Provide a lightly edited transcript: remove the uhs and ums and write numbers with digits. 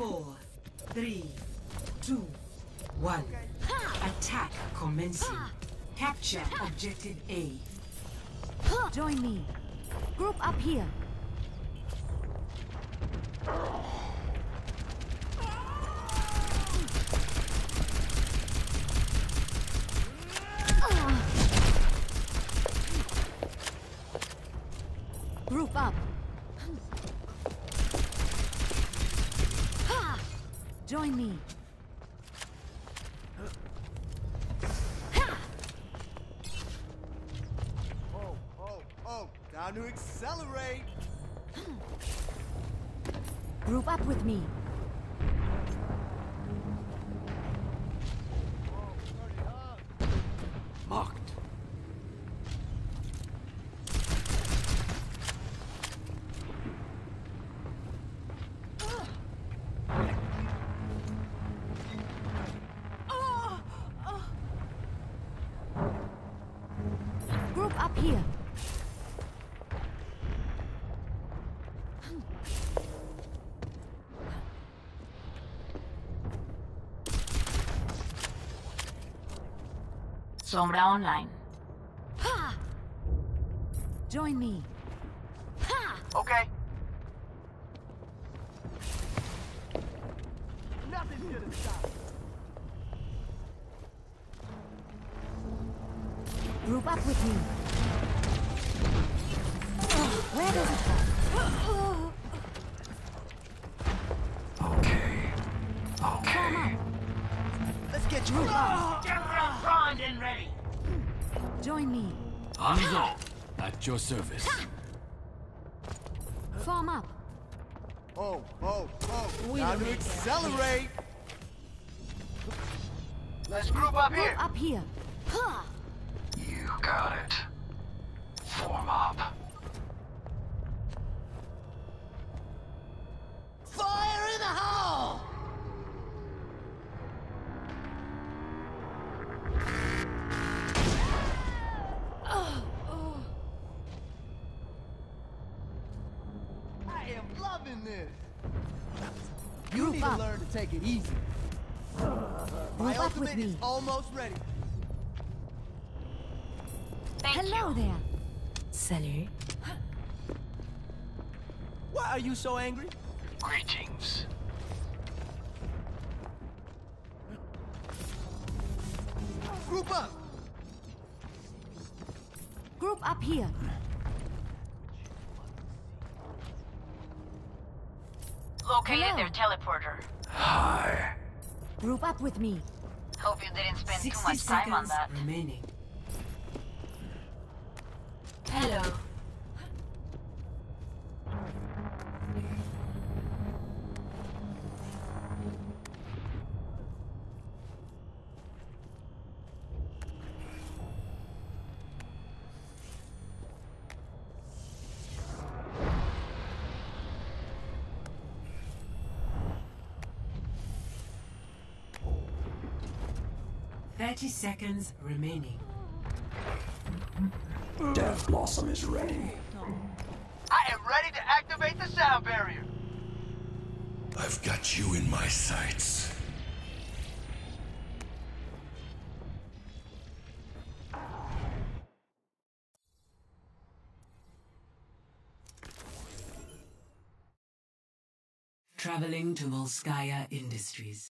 4, 3, 2, 1. Attack commencing. Capture objective A. Join me. Group up here. Group up. Join me. Down to accelerate. Group up with me. Marked. Group up here. Sombra online. Ha! Join me. Ha! Okay. Nothing's gonna stop. Group up with me. Where does it go? Okay. Okay. Let's get you up. And ready. Join me. Hanzo, at your service. Form up. Now to accelerate. Let's group up here. Up here. You got it. Form up. Fire in the hole! Learn to take it easy. My ultimate is almost ready. Hello there. Salut. Why are you so angry? Greetings. Group up. Group up here. Located their teleporter. Hi. Group up with me. Hope you didn't spend too much time on that. Remaining. Hello. Seconds remaining. Death Blossom is ready. I am ready to activate the sound barrier. I've got you in my sights. Traveling to Volskaya Industries.